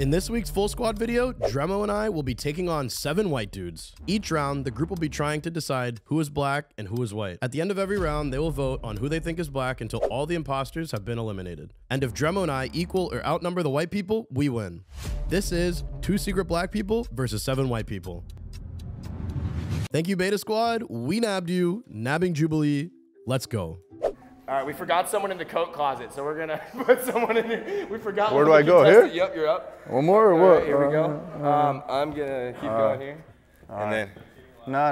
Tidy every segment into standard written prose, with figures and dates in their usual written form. In this week's full squad video, Dremo and I will be taking on 7 white dudes. Each round, the group will be trying to decide who is black and who is white. At the end of every round, they will vote on who they think is black until all the imposters have been eliminated. And if Dremo and I equal or outnumber the white people, we win. This is 2 secret black people versus 7 white people. Thank you, Beta Squad. We nabbed you. Nabbing Jubilee. Let's go. All right, we forgot someone in the coat closet, so we're gonna put someone in there. We forgot. Where do I go? Here? Yep, you're up. One more or what? Right, here we go. I'm gonna keep going here. And then.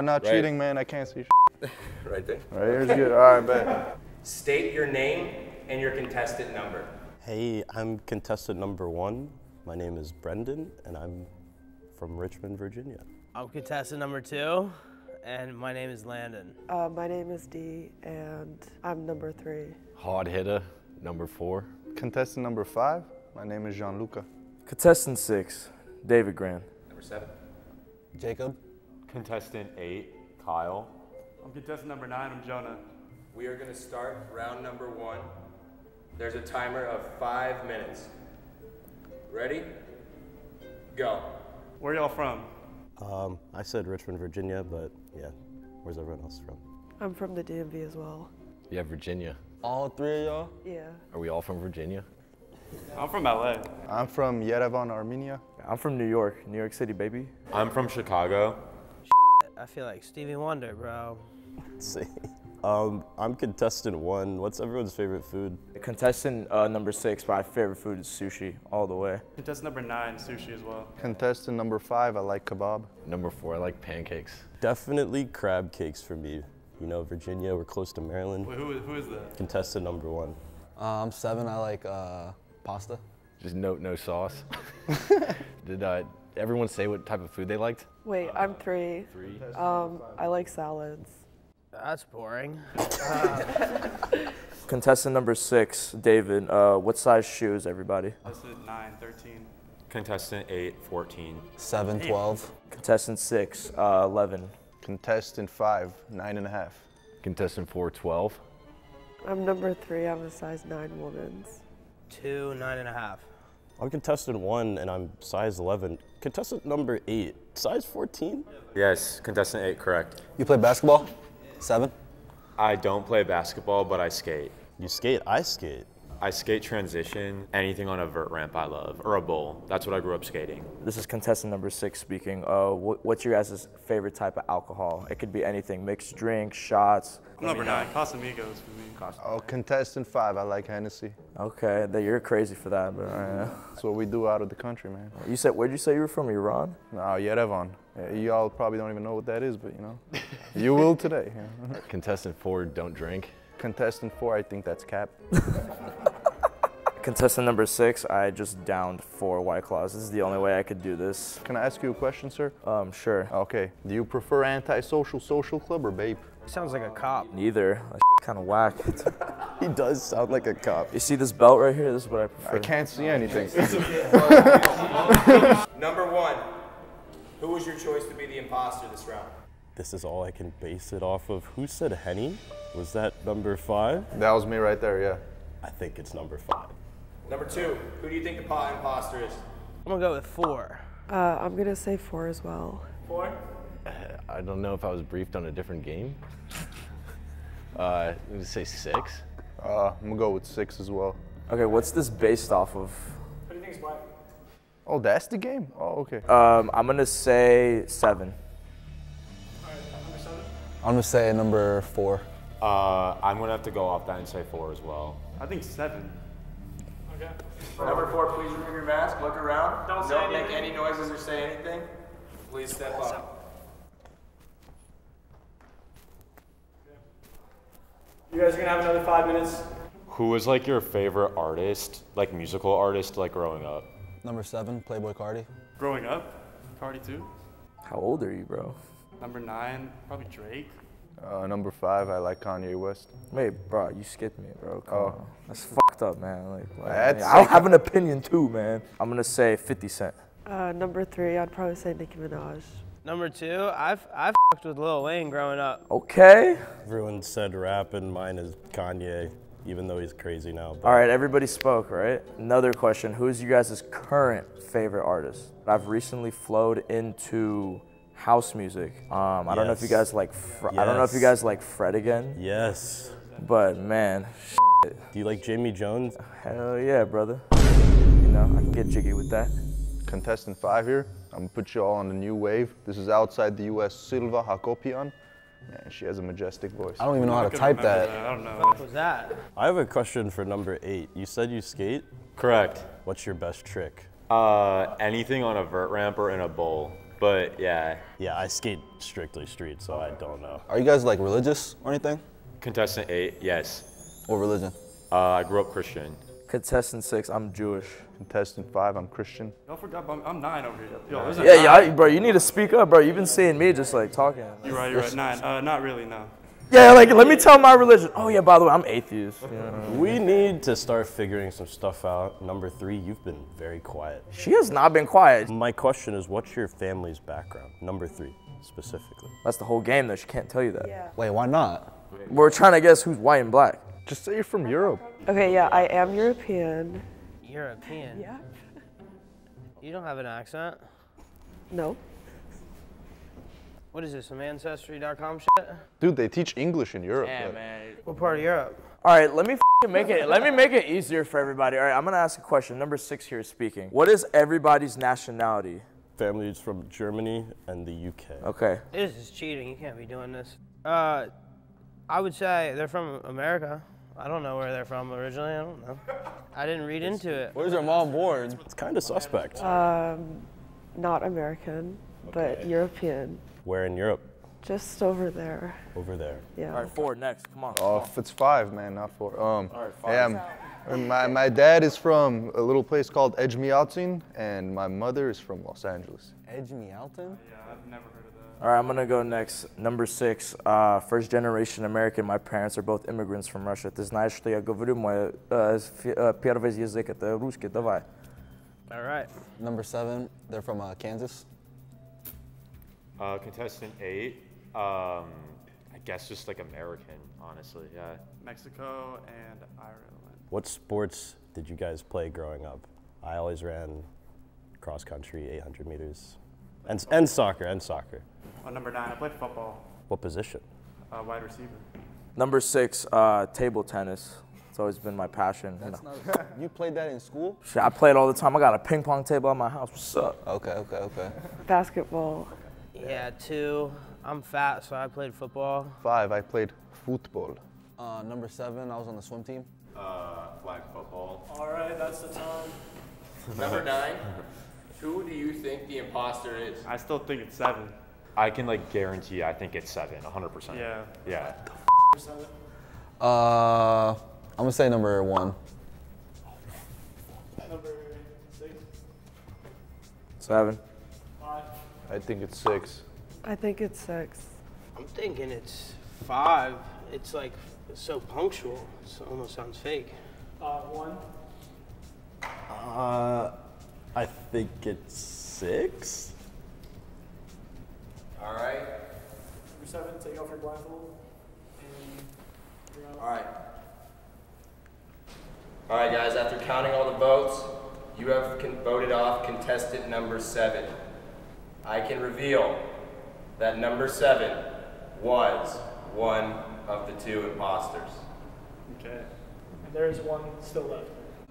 Nah, cheating, man. I can't see shit. Right there. Right here's good. All right, bet. State your name and your contestant number. Hey, I'm contestant number 1. My name is Brendan, and I'm from Richmond, Virginia. I'm contestant number 2. And my name is Landon. My name is Dee, and I'm number 3. Hard hitter, number 4. Contestant number 5, my name is Gianluca. Contestant 6, David Grant. Number 7, Jacob. Contestant 8, Kyle. I'm contestant number 9, I'm Jonah. We are gonna start round number 1. There's a timer of 5 minutes. Ready? Go. Where y'all from? I said Richmond, Virginia, but yeah, where's everyone else from? I'm from the DMV as well. Yeah, Virginia. All 3 of y'all? Yeah. Are we all from Virginia? I'm from LA. I'm from Yerevan, Armenia. I'm from New York, New York City, baby. I'm from Chicago. I feel like Stevie Wonder, bro. Let's see. I'm contestant 1. What's everyone's favorite food? Contestant number 6, my favorite food is sushi, all the way. Contestant number 9, sushi as well. Contestant number 5, I like kebab. Number 4, I like pancakes. Definitely crab cakes for me. You know, Virginia, we're close to Maryland. Wait, who is that? Contestant number 1. I'm 7, I like pasta. Just no sauce. Did everyone say what type of food they liked? Wait, I'm 3. 3? I like salads. That's boring. Contestant number 6, David. What size shoes, everybody? Contestant 9, 13. Contestant 8, 14. 7, 12. Contestant 6, 11. Contestant 5, 9.5. Contestant 4, 12. I'm number 3, I'm a size 9 woman's. 2, 9.5. I'm contestant 1 and I'm size 11. Contestant number 8, size 14? Yes, contestant 8, correct. You play basketball? 7? I don't play basketball, but I skate. You skate? I skate. I skate transition, anything on a vert ramp I love, or a bowl. That's what I grew up skating. This is contestant number 6 speaking. What's your guys' favorite type of alcohol? It could be anything, mixed drinks, shots. Number 9, Casamigos for me. Oh, contestant 5, I like Hennessy. Okay, you're crazy for that, but that's what we do out of the country, man. You said, where'd you say you were from, Iran? No, Yerevan. Y'all probably don't even know what that is, but you know, you will today. Contestant 4, don't drink. Contestant 4, I think that's cap. Contestant number 6, I just downed 4 White Claws. This is the only way I could do this. Can I ask you a question, sir? Sure. Okay. Do you prefer Antisocial, Social Club, or Bape? Sounds like a cop. Neither. That's kind of whack. He does sound like a cop. You see this belt right here? This is what I prefer. I can't see anything. Number 1, who was your choice to be the imposter this round? This is all I can base it off of. Who said Henny? Was that number 5? That was me right there, yeah. I think it's number 5. Number 2, who do you think the imposter is? I'm gonna go with 4. I'm gonna say 4 as well. 4? I don't know if I was briefed on a different game. I'm gonna say 6. I'm gonna go with 6 as well. Okay, what's this based off of? Who do you think is black? Oh, that's the game? Oh, okay. I'm gonna say 7. All right, number 7? I'm gonna say number 4. I'm gonna have to go off that and say 4 as well. I think 7. Okay. Number 4, please remove your mask, look around. Don't make any noises or say anything. Please step up. You guys are gonna have another 5 minutes. Who was like your favorite artist, like musical artist, like growing up? Number 7, Playboi Carti. Growing up, Carti 2. How old are you, bro? Number 9, probably Drake. Number 5, I like Kanye West. Wait, bro, you skipped me, bro. Come on. That's fucked up, man. Like, I have an opinion too, man. I'm gonna say 50 Cent. Number 3, I'd probably say Nicki Minaj. Number 2, I fucked with Lil Wayne growing up. Okay. Everyone said rap and mine is Kanye. even though he's crazy now. But. All right, everybody spoke, right? Another question, who's you guys' current favorite artist? I've recently flowed into house music. I don't know if you guys like, I don't know if you guys like Fred Again. Yes. But man, shit. Do you like Jamie Jones? Hell yeah, brother. You know, I can get jiggy with that. Contestant 5 here. I'm gonna put you all on the new wave. This is outside the US, Silva Hakopian. Yeah, she has a majestic voice. I don't even know how to type that. I don't know. What was that? I have a question for number 8. You said you skate? Correct. What's your best trick? Anything on a vert ramp or in a bowl. But yeah. Yeah, I skate strictly street, so I don't know. Are you guys like religious or anything? Contestant 8, yes. What religion? I grew up Christian. Contestant 6, I'm Jewish. Contestant 5, I'm Christian. Y'all forgot, I'm 9 over here. Yo, yeah, bro, you need to speak up, bro. You've been seeing me just like talking. You're right, 9. Not really, no. Yeah, like, let me tell my religion. Oh yeah, by the way, I'm atheist. Yeah. We need to start figuring some stuff out. Number 3, you've been very quiet. She has not been quiet. My question is, what's your family's background? Number 3, specifically. That's the whole game, though. She can't tell you that. Yeah. Wait, why not? We're trying to guess who's white and black. Just say you're from Europe. Okay, yeah, I am European. European? Yeah. You don't have an accent? No. What is this, some Ancestry.com shit? Dude, they teach English in Europe. Yeah, man. What part of Europe? All right, let me make it easier for everybody. All right, I'm gonna ask a question. Number 6 here is speaking. What is everybody's nationality? Family's from Germany and the UK. Okay. This is cheating, you can't be doing this. I would say they're from America. I don't know where they're from originally, I don't know. I didn't read into it. Where's their mom born? It's kind of suspect. Not American, but European. Where in Europe? Just over there. Over there. Yeah. All right, 4, next, come on. Oh, it's 5, man, not 4. All right, 5. Yeah, my dad is from a little place called Edgemialtin, and my mother is from Los Angeles. Edgemialtin? Yeah, I've never heard of that. All right, I'm gonna go next. Number 6, first generation American. My parents are both immigrants from Russia. Ты знаешь, что я говорю, мой первый язык это русский. Давай. All right. Number 7, they're from Kansas. Contestant 8, I guess just like American, honestly, yeah. Mexico and Ireland. What sports did you guys play growing up? I always ran cross country, 800 meters. And soccer. Oh, number 9, I played football. What position? Wide receiver. Number 6, table tennis. It's always been my passion. That's not, you played that in school? Shit, I played all the time. I got a ping pong table at my house. What's up? Okay. Basketball. Yeah, 2. I'm fat, so I played football. 5, I pplayed football. Number 7, I was on the swim team. Flag football. All right, that's the time. Number 9. Who do you think the imposter is? I still think it's 7. I can like guarantee I think it's 7, 100%. Yeah. Yeah. What the f***? I'm gonna say number 1. Number 6. 7. 5. I think it's 6. I think it's 6. I'm thinking it's 5. It's like so punctual. It almost sounds fake. 1. I think it's 6. All right. Number 7, take off your blindfold. All right. All right, guys, after counting all the votes, you have voted off contestant number 7. I can reveal that number 7 was one of the 2 imposters. Okay. And there is 1 still left.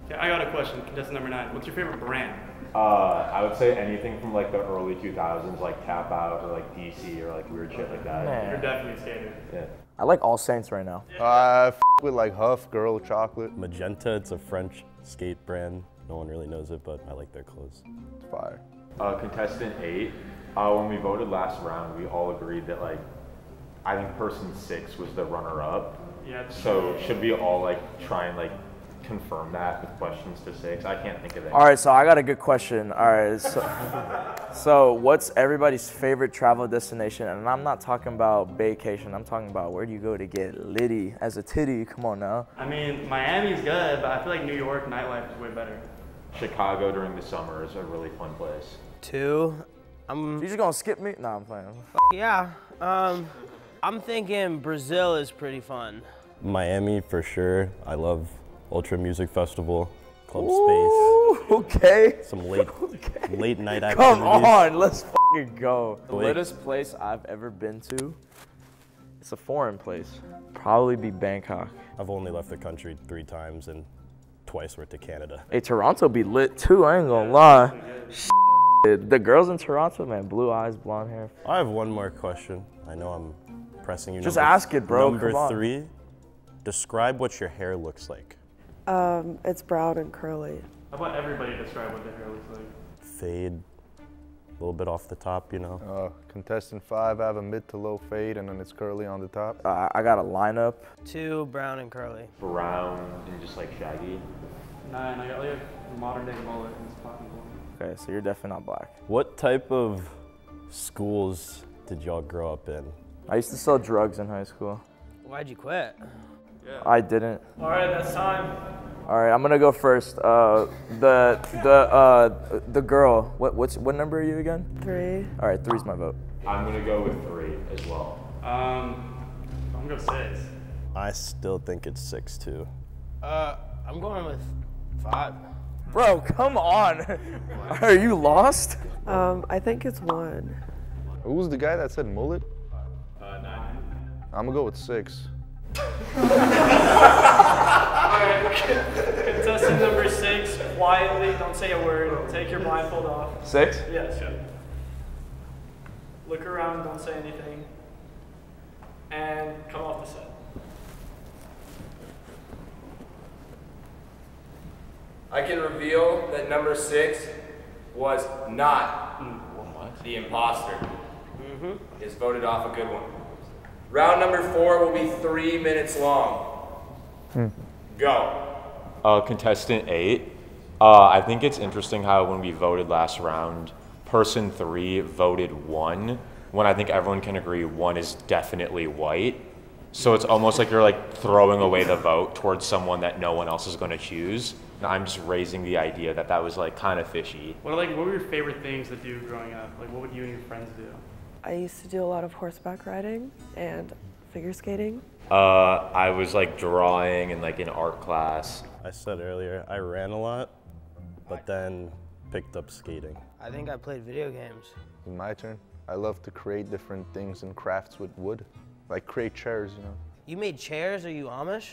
Okay, I got a question, contestant number 9. What's your favorite brand? I would say anything from like the early 2000s, like Tap Out or like DC or like weird shit like that. Man. You're definitely skater. Yeah. I like All Saints right now. F with like Huff, Girl, Chocolate. Magenta, it's a French skate brand. No one really knows it, but I like their clothes. It's fire. Contestant 8, when we voted last round, we all agreed that like, I think person 6 was the runner up. Yeah. So should we all like try and like confirm that with questions to 6. I can't think of it. All right, so I got a good question. All right, so what's everybody's favorite travel destination? And I'm not talking about vacation. I'm talking about where do you go to get litty as a titty? Come on now. I mean, Miami's good, but I feel like New York nightlife is way better. Chicago during the summer is a really fun place. 2. You just gonna skip me? No, I'm playing. Yeah. I'm thinking Brazil is pretty fun. Miami for sure. I love Ultra Music Festival, club space. Okay. Some late night activities. Come on, let's fucking go. The latest place I've ever been to, it's a foreign place, probably be Bangkok. I've only left the country 3 times and twice were to Canada. Hey, Toronto be lit too, I ain't gonna lie. The girls in Toronto, man, blue eyes, blonde hair. I have one more question. I know I'm pressing you. Just ask it, bro. Number 3, describe what your hair looks like. It's brown and curly. How about everybody describe what their hair looks like? Fade, a little bit off the top, you know. Contestant 5, I have a mid to low fade, and then it's curly on the top. I got a lineup. 2, brown and curly. Brown and just like shaggy. 9, I got like a modern day mullet and it's popping. Okay, so you're definitely not black. What type of schools did y'all grow up in? I used to sell drugs in high school. Why'd you quit? Yeah. I didn't. All right, that's time. All right, I'm gonna go first. The girl. What number are you again? 3. All right, 3's my vote. I'm gonna go with 3 as well. I'm gonna go 6. I still think it's 6 too. I'm going with 5. Bro, come on. Are you lost? I think it's 1. Who was the guy that said mullet? 9. I'm gonna go with 6. Alright, contestant number 6, quietly, don't say a word, take your blindfold off. 6? Yes. Yeah. Look around, don't say anything, and come off the set. I can reveal that number 6 was not the imposter. Mm-hmm. Is voted off a good one. Round number 4 will be 3 minutes long. Go. Contestant 8. I think it's interesting how when we voted last round, person 3 voted 1, when I think everyone can agree 1 is definitely white. So it's almost like you're like throwing away the vote towards someone that no one else is going to choose. And I'm just raising the idea that that was like kind of fishy. What were your favorite things to do growing up? Like what would you and your friends do? I used to do a lot of horseback riding and figure skating. I was like drawing and like in art class. I said earlier, I ran a lot, but then picked up skating. I think I played video games. My turn. I love to create different things and crafts with wood. Like create chairs, you know. You made chairs? Are you Amish?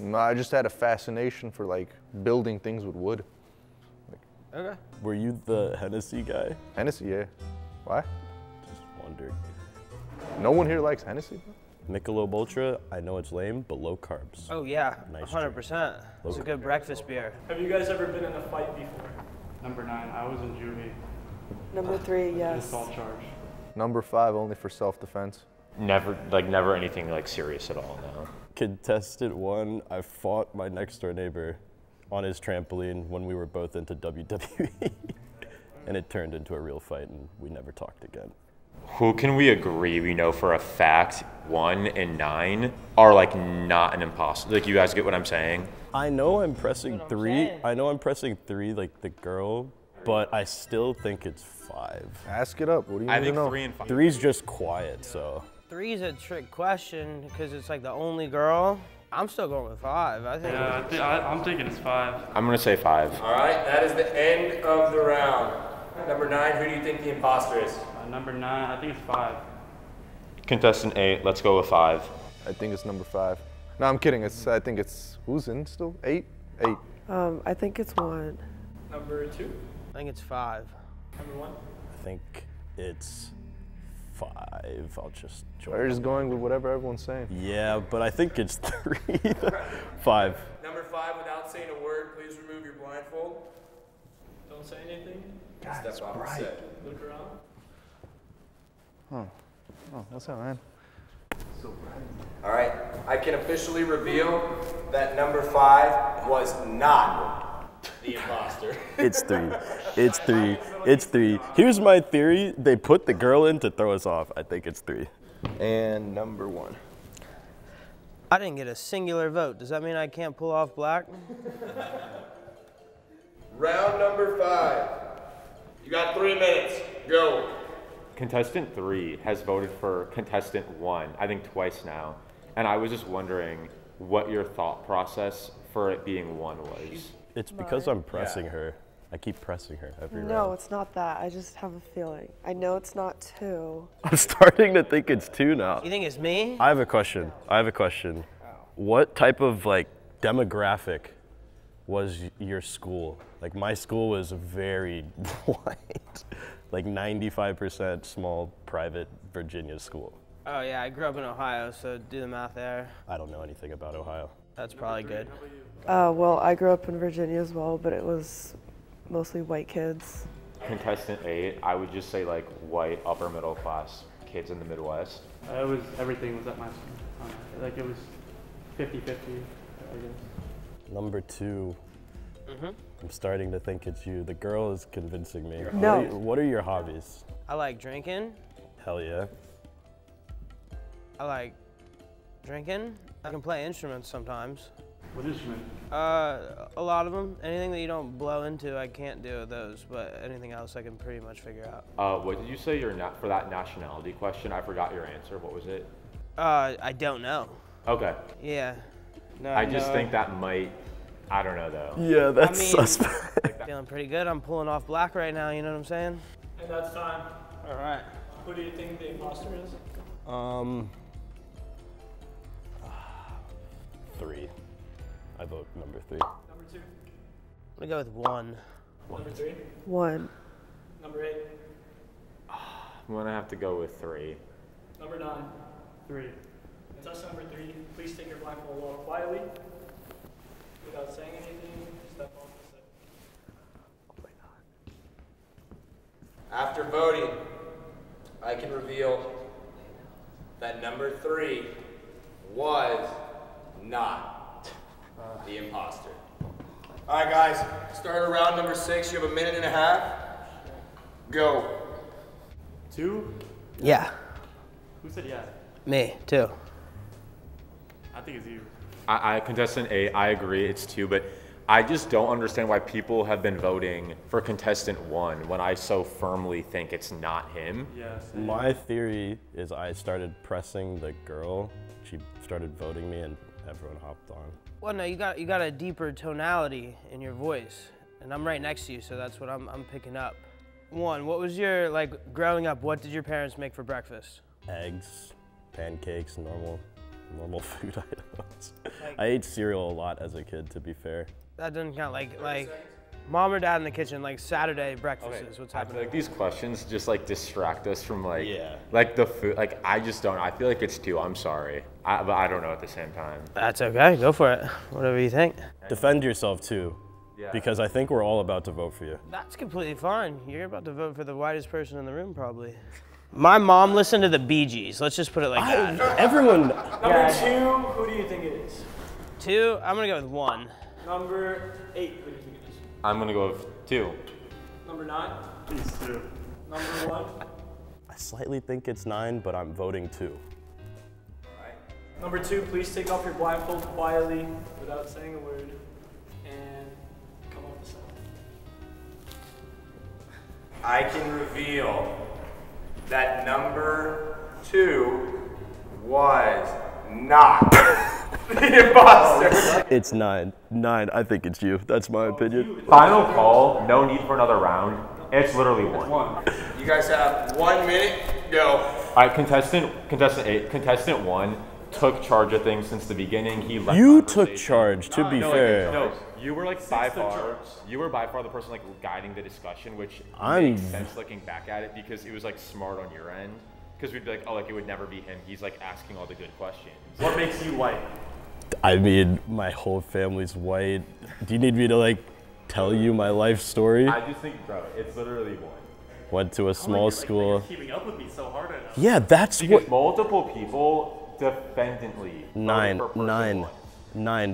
No, I just had a fascination for like building things with wood. Like, okay. Were you the Hennessy guy? Hennessy, yeah. Why? Just wondered. No one here likes Hennessy? Michelob Ultra, I know it's lame, but low carbs. Oh yeah, nice 100%. It's a good breakfast beer. Have you guys ever been in a fight before? Number 9, I was in juvie. Number 3, yes. Assault charge. Number 5, only for self-defense. Never anything like serious at all, no. Contestant 1, I fought my next door neighbor on his trampoline when we were both into WWE. And it turned into a real fight and we never talked again. Who can we agree we know for a fact 1 and 9 are like not an imposter? Like you guys get what I'm saying? I know I'm pressing 3. I know I'm pressing 3 like the girl, but I still think it's 5. Ask it up, what do you think? I think 3 and 5. 3's just quiet, so. 3's a trick question because it's like the only girl. I'm still going with 5. I think. Yeah, I'm thinking it's 5. I'm gonna say 5. All right, that is the end of the round. Number 9, who do you think the imposter is? Number 9, I think it's 5. Contestant 8, let's go with 5. I think it's number 5. No, I'm kidding. I think it's who's in still 8. I think it's 1. Number 2. I think it's 5. Number 1. I think it's 5. I'll just join. We're just going with whatever everyone's saying. Yeah, but I think it's 3. 5. Number 5, without saying a word, please remove your blindfold. Don't say anything. God, step off the set. Look around. Huh. Oh, what's up, man? So bright. All right, I can officially reveal that number 5 was not the imposter. It's 3. It's 3. Here's my theory. They put the girl in to throw us off. I think it's 3. And number 1. I didn't get a singular vote. Does that mean I can't pull off black? Round number 5. You got 3 minutes. Go. Contestant 3 has voted for contestant 1, I think twice now. And I was just wondering what your thought process for it being one was. It's because I'm pressing her. I keep pressing her every round. No, it's not that. I just have a feeling. I know it's not two. I'm starting to think it's two now. You think it's me? I have a question. I have a question. Oh. What type of like demographic was your school? Like my school was very white. Like 95% small private Virginia school. Oh yeah, I grew up in Ohio, so do the math there. I don't know anything about Ohio. That's probably good. Well, I grew up in Virginia as well, but it was mostly white kids. Contestant 8, I would just say like white upper middle class kids in the Midwest. It was, everything was at my school. Like it was 50-50, I guess. Number 2, I'm starting to think it's you. The girl is convincing me. No. What are your hobbies? I like drinking. Hell yeah. I like drinking. I can play instruments sometimes. What instrument? A lot of them. Anything that you don't blow into, I can't do with those, but anything else I can pretty much figure out. What did you say your for that nationality question? I forgot your answer. What was it? I don't know. Okay. Yeah. No, I just think that might, I don't know though. Yeah, that's suspect. Feeling pretty good. I'm pulling off black right now, you know what I'm saying? And that's time. All right. Who do you think the imposter is? 3. I vote number 3. Number 2. I'm gonna go with 1. Number 3? 1. Number 8? I'm gonna have to go with 3. Number 9? 3. And that's number 3. Please take your blindfold off quietly. Without saying anything, step off the set. After voting, I can reveal that number 3 was not the imposter. All right, guys, start around number 6. You have a minute and a half. Go. 2? Yeah. Who said yeah? Me, 2. I think it's you. Contestant 8, I agree, it's 2, but I just don't understand why people have been voting for contestant 1 when I so firmly think it's not him. Yes. My theory is I started pressing the girl, she started voting me, and everyone hopped on. Well, no, you got a deeper tonality in your voice, and I'm right next to you, so that's what I'm picking up. 1, what was your, like, growing up, what did your parents make for breakfast? Eggs, pancakes, normal food items. Like, I ate cereal a lot as a kid, to be fair. That doesn't count, like mom or dad in the kitchen, like Saturday breakfast is what's happening. Like these questions just like distract us from like, like the food, like I just don't, I feel like it's 2, I'm sorry. But I don't know at the same time. That's okay, go for it, whatever you think. Defend yourself too, because I think we're all about to vote for you. That's completely fine, you're about to vote for the whitest person in the room probably. My mom listened to the Bee Gees. Let's just put it like that. Everyone. Number 2, who do you think it is? 2, I'm gonna go with 1. Number 8, who do you think it is? I'm gonna go with 2. Number 9? Please 2. Number 1? I slightly think it's 9, but I'm voting 2. All right. Number 2, please take off your blindfold quietly without saying a word and come off the side. I can reveal that number 2 was not the imposter. It's 9. 9, I think it's you. That's my opinion. Final call, no need for another round. It's literally 1. You guys have 1 minute, go. All right, contestant 8, contestant 1 took charge of things since the beginning. He left. You took charge, to be fair. Like, no, you were like by far the person like guiding the discussion, which makes sense looking back at it because it was like smart on your end. Because we'd be like, oh, like it would never be him. He's like asking all the good questions. What makes you white? I mean, my whole family's white. Do you need me to like tell you my life story? I just think, bro, it's literally 1. Went to a small school. Like, you're keeping up with me so hard enough. Yeah, that's because multiple people. Defendantly. 9.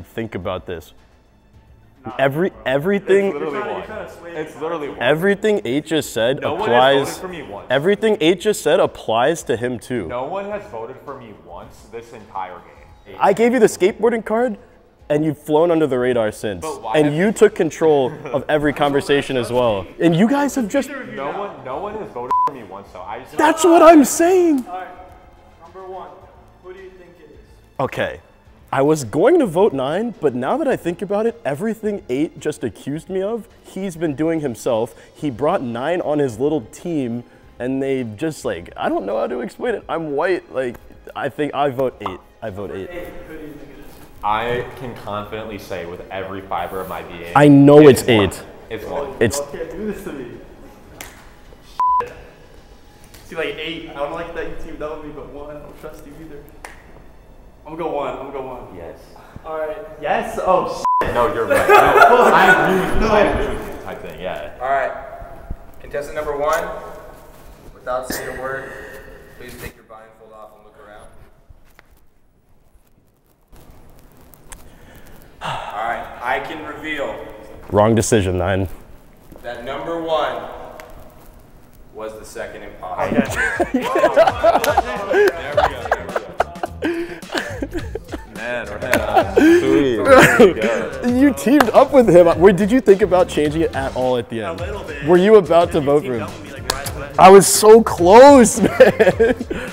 Think about this. 9, everything. It's literally 1. It's literally 1. Everything H just said applies. For me once. Everything H just said applies to him too. No one has voted for me once this entire game. I gave you the skateboarding card, and you've flown under the radar since. And you took control of every conversation as well. And you guys have just. No one has voted for me once, so I. That's what I'm saying. All right. Number 1. Who do you think it is? Okay, I was going to vote 9, but now that I think about it, everything 8 just accused me of, he's been doing himself. He brought 9 on his little team, and they just like, I don't know how to explain it. I'm white, like, I think I vote 8. I vote 8. Who do you think it is? I can confidently say with every fiber of my being. I know it's 8. It's 1. It's. Can't do this to me. See, like 8. I don't like that you teamed up with me, but 1. I don't trust you either. I'm gonna go 1. I'm gonna go 1. Yes. All right. Yes. Oh. Shit. No, you're right. No, I knew type thing. Yeah. All right. Contestant number 1. Without saying a word, please take your blindfold off and look around. All right. I can reveal. Wrong decision, 9. That number 1 was the second imposter. There we go. Man, you teamed up with him. Wait, did you think about changing it at all at the end? A little bit. Were you about to vote for him? I was so close, man.